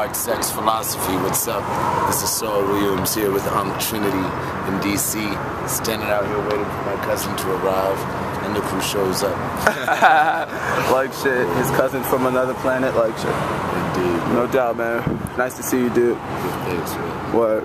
Hard Sex Philosophy. What's up? This is Saul Williams here with Ankh Trinity in D.C. Standing out here waiting for my cousin to arrive, and look who shows up. Like shit. His cousin from another planet, like shit. Indeed. No doubt, man. Nice to see you, dude. Thanks, man. What?